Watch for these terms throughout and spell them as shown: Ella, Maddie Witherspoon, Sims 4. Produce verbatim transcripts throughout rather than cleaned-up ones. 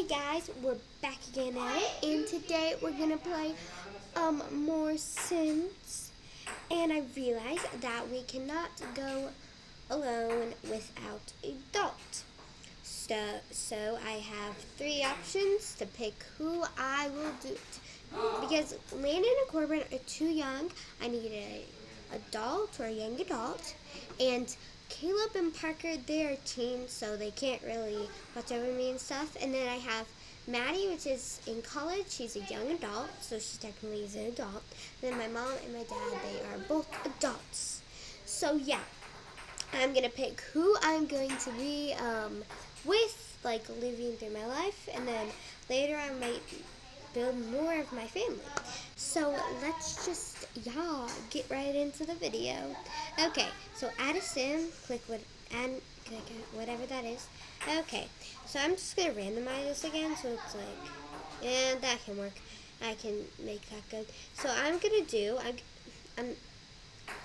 Hey guys, we're back again at it, and today we're gonna play um more Sims. And I realized that we cannot go alone without adult. So so I have three options to pick who I will do because Landon and Corbin are too young. I need a adult or a young adult, and Caleb and Parker, they're teens, so they can't really watch over me and stuff. And then I have Maddie, which is in college. She's a young adult, so she technically is an adult. And then my mom and my dad, they are both adults. So, yeah, I'm going to pick who I'm going to be um, with, like, living through my life. And then later I might build more of my family. So let's just, y'all, get right into the video. Okay, so add a sim, click what, add, click whatever that is. Okay, so I'm just gonna randomize this again, so it's like, yeah, that can work. I can make that good. So I'm gonna do, I'm, I'm,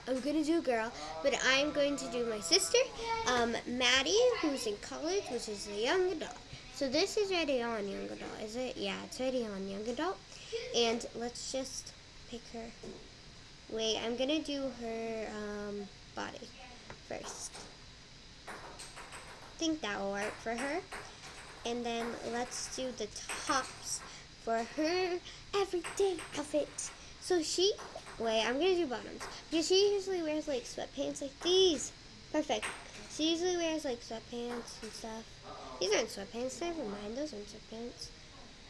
I'm gonna do a girl, but I'm going to do my sister, um, Maddie, who's in college, which is a young adult. So this is already on young adult, is it? Yeah, it's already on young adult. And let's just pick her. Wait, I'm gonna do her um, body first. I think that will work for her. And then let's do the tops for her everyday outfit. So she, wait, I'm gonna do bottoms. Because she usually wears like sweatpants like these. Perfect. She usually wears like sweatpants and stuff. These aren't sweatpants, never mind, those aren't sweatpants.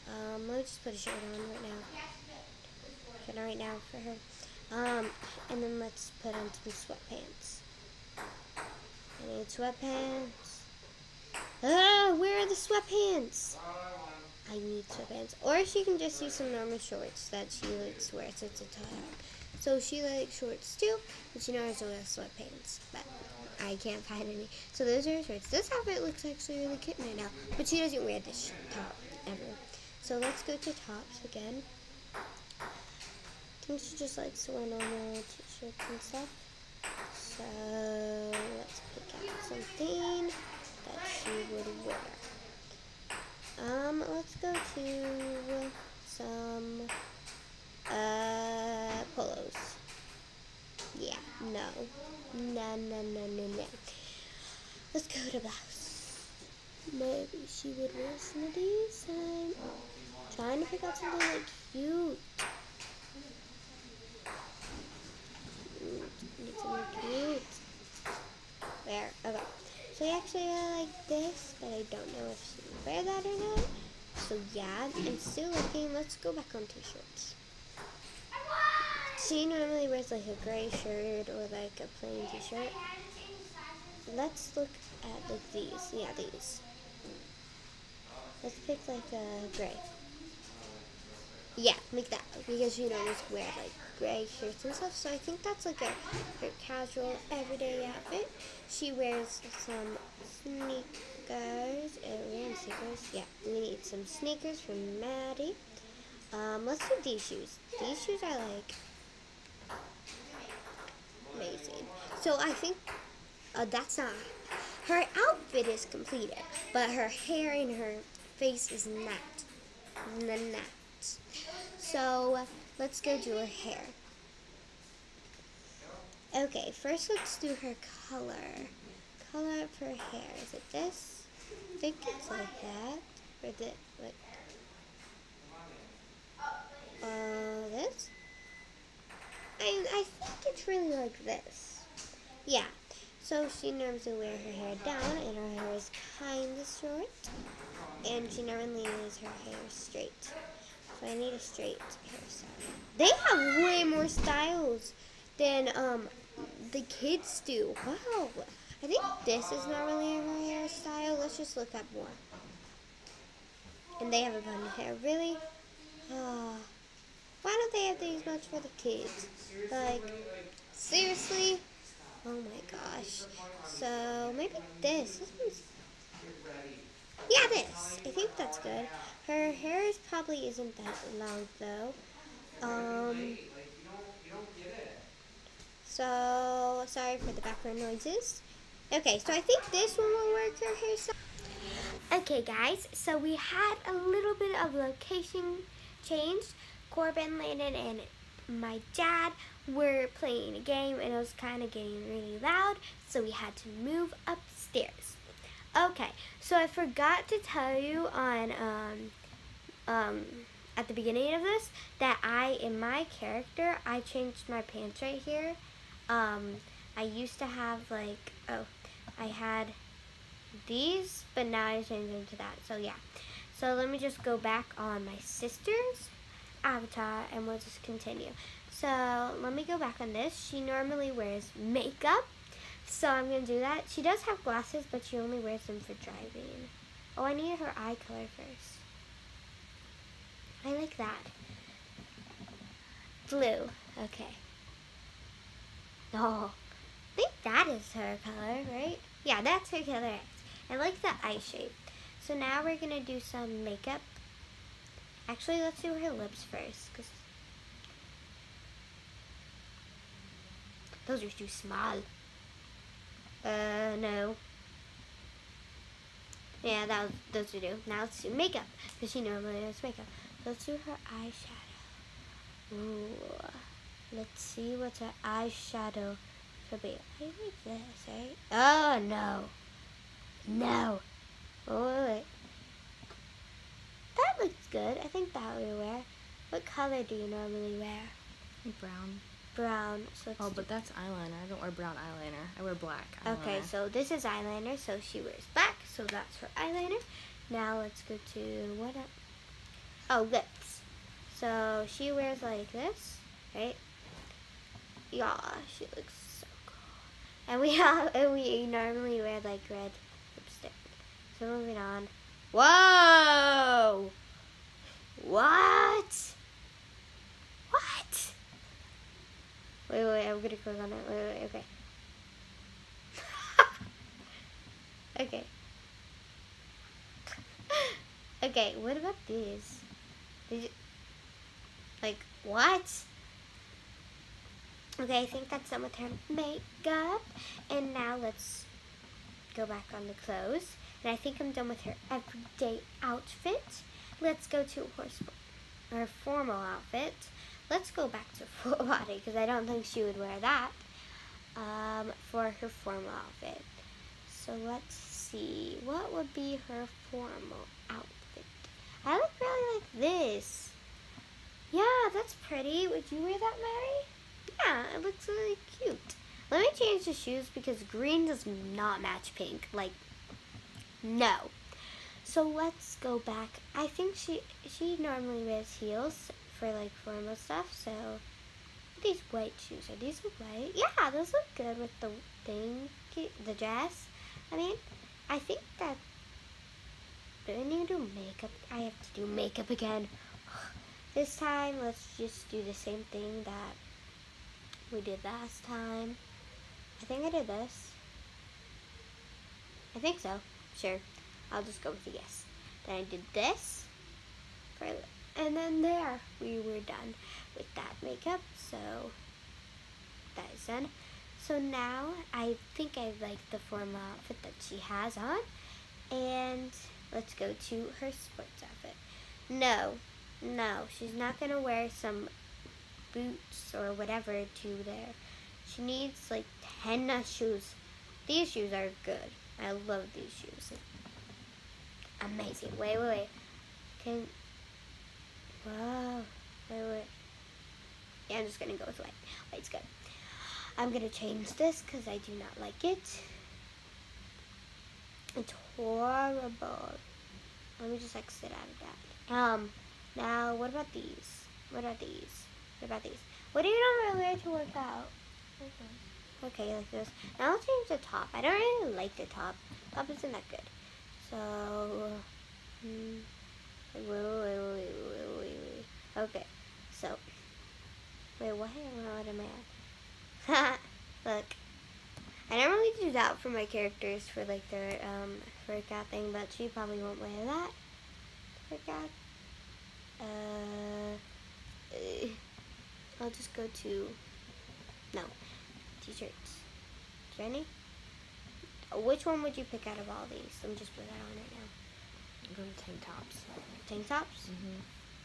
Um, let me just put a shirt on right now. Shirt on right now for her. Um, and then let's put on some sweatpants. I need sweatpants. Ah, where are the sweatpants? I need sweatpants. Or she can just use some normal shorts that she likes to wear, so it's a tie. So she likes shorts too, but she knows she wears sweatpants, but I can't find any. So those are her shorts. This outfit looks actually really cute right now, but she doesn't wear this top ever. So let's go to tops again. I think she just likes to wear normal t-shirts and stuff. So let's pick out something that she would wear. Um, let's go to some uh, polos. Yeah, no. No, no, no, no, no. Let's go to blouse. Maybe she would wear some of these. I'm trying to pick out something like cute. Need something cute. Where? Okay. So I actually really like this, but I don't know if she would wear that or not. So yeah, I'm still looking. Let's go back on t-shirts. She normally wears like a gray shirt or like a plain t-shirt. Let's look at like these. Yeah, these. Let's pick like a gray. Yeah, make that. Because she normally wears like gray shirts and stuff. So I think that's like a, a casual everyday outfit. She wears some sneakers. Oh, we need sneakers. Yeah, we need some sneakers from Maddie. Um, let's do these shoes. These shoes are like amazing. So I think uh, that's not her outfit is completed, but her hair and her face is not. Not. So let's go do her hair. Okay, first let's do her color. Color of her hair. Is it this? I think it's like that. Or the what? Uh, this? I, I think it's really like this. Yeah. So she normally wears her hair down, and her hair is kind of short. And she normally wears her hair straight. So I need a straight hairstyle. They have way more styles than um the kids do. Wow. I think this is not really her hairstyle. Let's just look up more. And they have a bun of hair. Really? Oh. Why don't they have to use much for the kids? Like, seriously? Oh my gosh. So, maybe this. This one's... Yeah, this. I think that's good. Her hair is probably isn't that long, though. Um. So, sorry for the background noises. Okay, so I think this one will work her hairstyle. Okay guys, so we had a little bit of location change. Corbin, Landon, and my dad were playing a game and it was kind of getting really loud, so we had to move upstairs. Okay, so I forgot to tell you on um, um, at the beginning of this that I, in my character, I changed my pants right here. Um, I used to have like, oh, I had these, but now I changed them to that, so yeah. So let me just go back on my sister's avatar and we'll just continue. So let me go back on this. She normally wears makeup, so I'm gonna do that. She does have glasses, but she only wears them for driving. Oh, I need her eye color first. I like that. Blue, okay. Oh, I think that is her color, right? Yeah, that's her color. I like the eye shape. So now we're gonna do some makeup. Actually, let's do her lips first, because those are too small. Uh, no. Yeah, that was, those are due. Now let's do makeup, because she normally does makeup. Let's do her eyeshadow. Ooh. Let's see what her eyeshadow should be. I like this, right? Oh, no. No. Oh, wait. That looks good. I think that we wear. What color do you normally wear? Brown. Brown. So oh, but that's eyeliner. I don't wear brown eyeliner. I wear black eyeliner. Okay, so this is eyeliner, so she wears black, so that's her eyeliner. Now let's go to what up? Oh, lips. So she wears like this, right? Yeah, she looks so cool. And we have, and we normally wear like red lipstick. So moving on. Whoa! What? What? Wait, wait, I'm gonna click on it. Wait, wait, okay. Okay. Okay, what about these? Did you, like, what? Okay, I think that's done with her makeup. And now let's go back on the clothes. And I think I'm done with her everyday outfit. Let's go to horse, her formal outfit. Let's go back to full body because I don't think she would wear that um, for her formal outfit. So let's see, what would be her formal outfit? I look really like this. Yeah, that's pretty. Would you wear that, Mary? Yeah, it looks really cute. Let me change the shoes because green does not match pink. Like, no. So let's go back. I think she she normally wears heels for like formal stuff, so these white shoes, are these white? Yeah, those look good with the thing, the dress. I mean, I think that, do I need to do makeup? I have to do makeup again. This time, let's just do the same thing that we did last time. I think I did this. I think so, sure. I'll just go with a yes. Then I did this, for and then there, we were done with that makeup, so that is done. So now, I think I like the formal outfit that she has on, and let's go to her sports outfit. No, no, she's not gonna wear some boots or whatever to there. She needs like tennis shoes. These shoes are good. I love these shoes. Amazing. Wait, wait, wait. Can... Whoa, wait, wait. Yeah, I'm just gonna go with white. White's good. I'm gonna change this because I do not like it. It's horrible. Let me just exit out of that. Um, now, what about these? What about these? What about these? What do you normally wear to work out? Okay, okay, like this. Now I'll change the top. I don't really like the top. Top isn't that good. So, hmm. Wait, wait, wait, wait, wait, wait, wait. Okay, so, wait, what am I at? Look, I normally do that for my characters for like their um, workout thing, but she probably won't wear that workout. Uh, I'll just go to, no, t-shirts. Jenny, which one would you pick out of all these? Let me just put that on right now. tank tops. Tank tops? Mm-hmm.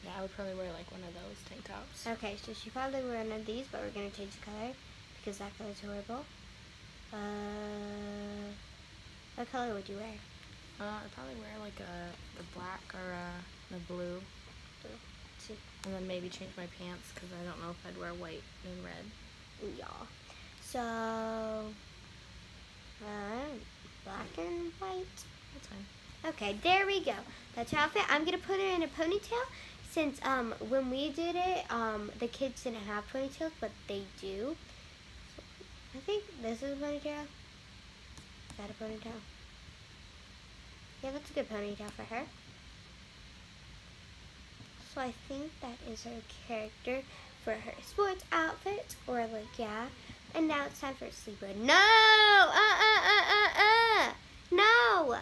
Yeah, I would probably wear like one of those tank tops. Okay, so she probably wore one of these, but we're going to change the color because that color is horrible. Uh, what color would you wear? Uh, I'd probably wear like a, a black or a, a blue. Blue. See. And then maybe change my pants because I don't know if I'd wear white and red. Yeah. So, uh, black and white. That's fine. Okay, there we go. That's her outfit. I'm going to put her in a ponytail since um, when we did it, um, the kids didn't have ponytails, but they do. So I think this is a ponytail. Is that a ponytail? Yeah, that's a good ponytail for her. So I think that is her character for her sports outfit, or like, yeah. And now it's time for a sleepover. No! Uh-uh-uh-uh-uh! No!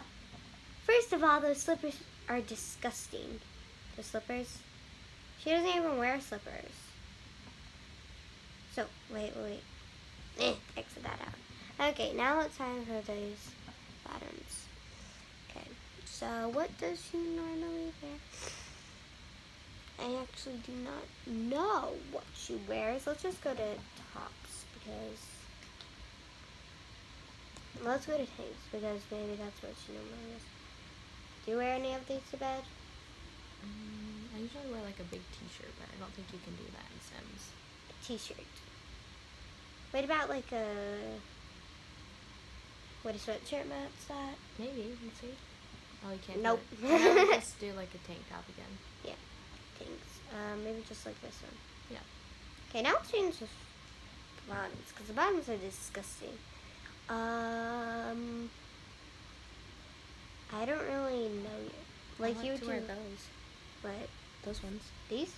First of all, those slippers are disgusting. The slippers? She doesn't even wear slippers. So, wait, wait. Eh, exit that out. Okay, now it's time for those bottoms. Okay, so what does she normally wear? I actually do not know what she wears. Let's just go to tops because... Let's go to tanks because maybe that's what she normally wears. Do you wear any of these to bed? Um, I usually wear like a big t-shirt, but I don't think you can do that in Sims. A t-shirt. What about like a... Would a sweatshirt match that? Maybe, let's see. Oh, you can't. Nope. Do it. I would just do like a tank top again. Yeah, tanks. Um, maybe just like this one. Yeah. Okay, now let's change the bottoms, because the bottoms are disgusting. Um... I don't really know yet. Like, like you would wear those. What? Those ones. These?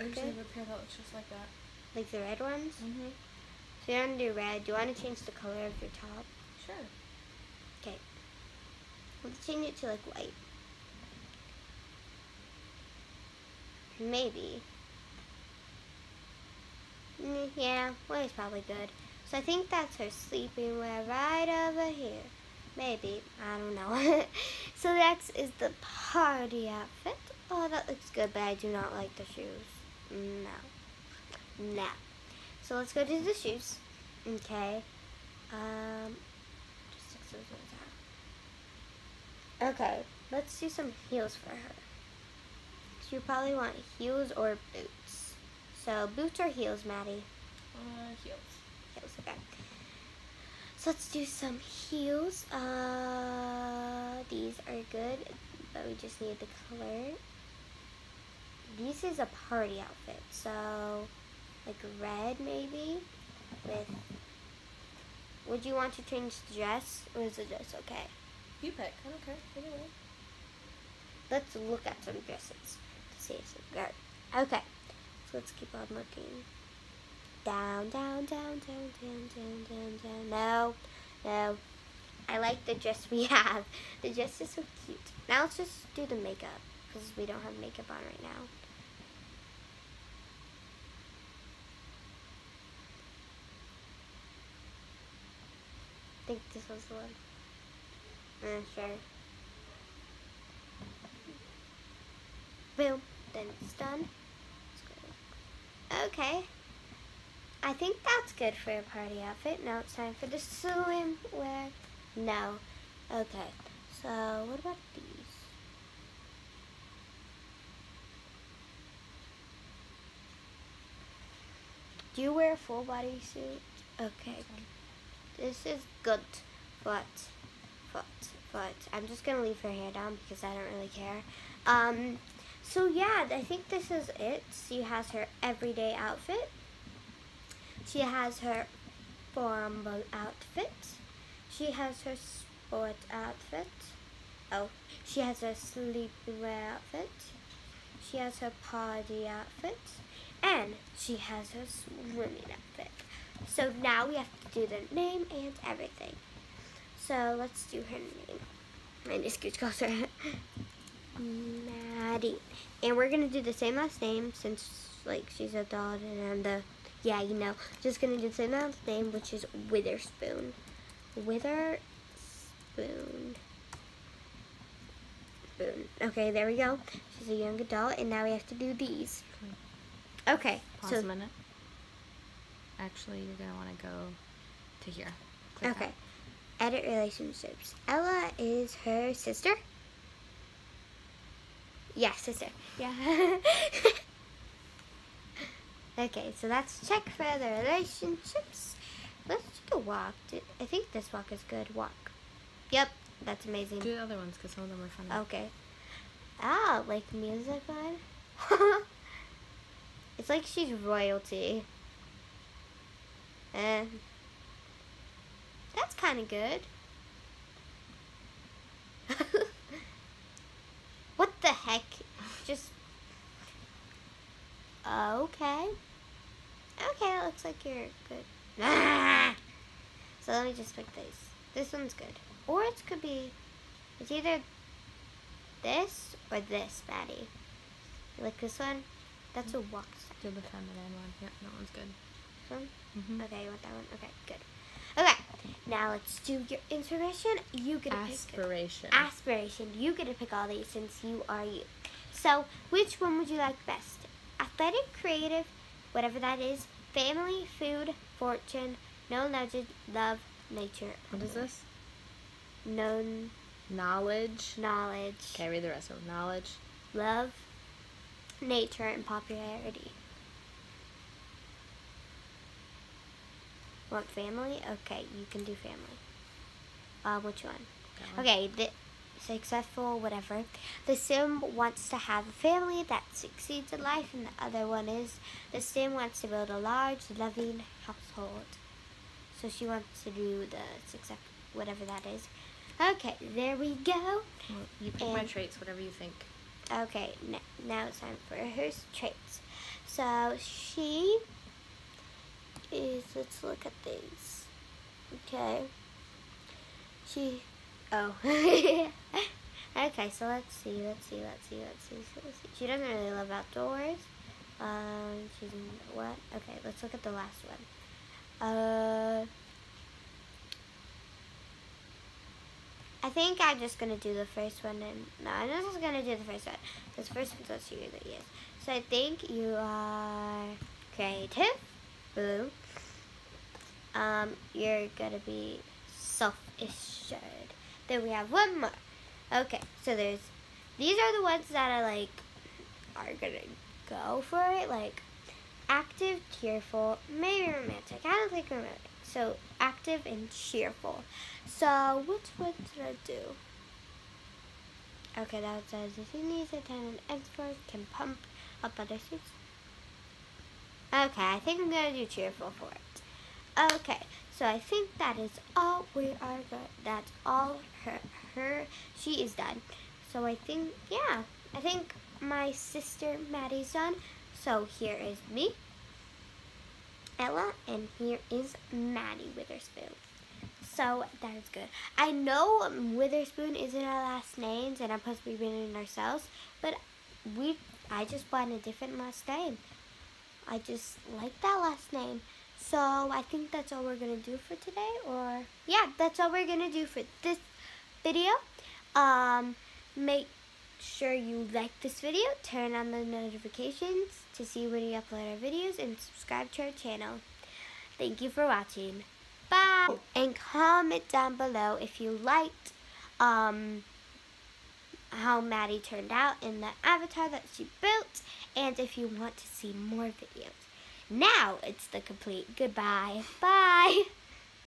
I usually have a pair that looks just like that. Like the red ones? Mm-hmm. So you don't do red. Do you want to change the color of your top? Sure. Okay. Let's change it to like white. Maybe. Mm, yeah, white's probably good. So I think that's her sleeping wear right over here. Maybe. I don't know. So next is the party outfit. Oh, that looks good, but I do not like the shoes. No. No. So let's go to the shoes. Okay. Um, just stick those ones out. Okay. Let's do some heels for her. So you probably want heels or boots. So boots or heels, Maddie? Uh, heels. Okay. So let's do some heels. Uh, these are good, but we just need the color. This is a party outfit, so like red maybe. With, would you want to change the dress, or is the dress okay? You pick. I don't care. Either way. Let's look at some dresses to see if it's good. Okay, so let's keep on looking. Down, down, down, down, down, down, down, down. No, no. I like the dress we have. The dress is so cute. Now let's just do the makeup because we don't have makeup on right now. I think this was the one. Uh, sure. Boom. Then it's done. Okay. I think that's good for a party outfit. Now it's time for the swimwear. No. Okay. So, what about these? Do you wear a full body suit? Okay. This is good. But, but, but. I'm just going to leave her hair down because I don't really care. Um. So, yeah. I think this is it. She has her everyday outfit. She has her formal outfit. She has her sport outfit. Oh, she has her sleepwear outfit. She has her party outfit. And she has her swimming outfit. So now we have to do the name and everything. So let's do her name. My excuse calls her Maddie. And we're going to do the same last name since like she's a dog and I'm the... Yeah, you know, just going to do the same last name, which is Witherspoon. Witherspoon. spoon. Spoon. Okay, there we go. She's a young adult, and now we have to do these. Okay. Pause so, a minute. Actually, you're going to want to go to here. Click okay. That. Edit relationships. Ella is her sister? Yeah, sister. Yeah. Okay, so that's check for the relationships. Let's take a walk. I think this walk is good. Walk. Yep, that's amazing. Do the other ones because some of them are funny. Okay. Ah, like music vibe. It's like she's royalty. Eh. That's kind of good. What the heck? Just. Okay. Okay, it looks like you're good. Ah! So let me just pick this. This one's good. Or it could be, it's either this or this, Maddie. You like this one? That's mm-hmm. a walk step. Do the feminine one. Yeah, that one's good. This one? Mm-hmm. Okay, you want that one? Okay, good. Okay, now let's do your inspiration. You get to pick. Aspiration. Aspiration. You get to pick all these since you are you. So, which one would you like best? Athletic, creative, whatever that is, family, food, fortune, no knowledge, love, nature. What is this? Known. Knowledge. Knowledge. Okay, read the rest of them. Knowledge. Love, nature, and popularity. Want family? Okay, you can do family. Uh, which one? one. Okay, the successful, whatever. The Sim wants to have a family that succeeds in life, and the other one is the Sim wants to build a large, loving household. So she wants to do the success, whatever that is. Okay, there we go. You pick my traits, whatever you think. Okay, now, now it's time for her traits. So she is, let's look at these. Okay. She... Oh. Okay, so let's see, let's see, let's see, let's see, let's see. She doesn't really love outdoors. Um, she's in what? Okay, let's look at the last one. Uh, I think I'm just gonna do the first one. And no, I'm not just gonna do the first one. This first one's what she really is. So I think you are creative. Boo. Um, you're gonna be self-assured. Then we have one more. Okay, so there's, these are the ones that are like, are gonna go for it, like, active, cheerful, maybe romantic. I don't think romantic. So, active and cheerful. So, which one did I do? Okay, that says, if he needs a time and expert, can pump up other suits. Okay, I think I'm gonna do cheerful for it. Okay, so I think that is all we are good. That's all her, her, she is done. So I think, yeah, I think my sister Maddie's done. So here is me, Ella, and here is Maddie Witherspoon. So that is good. I know Witherspoon isn't our last names and I'm supposed to be reading ourselves, but we, I just want a different last name. I just like that last name. So I think that's all we're gonna do for today, or yeah, that's all we're gonna do for this video. Um, make sure you like this video, turn on the notifications to see when we upload our videos, and subscribe to our channel. Thank you for watching. Bye! And comment down below if you liked um, how Maddie turned out in the avatar that she built, and if you want to see more videos. Now it's the complete goodbye. Bye.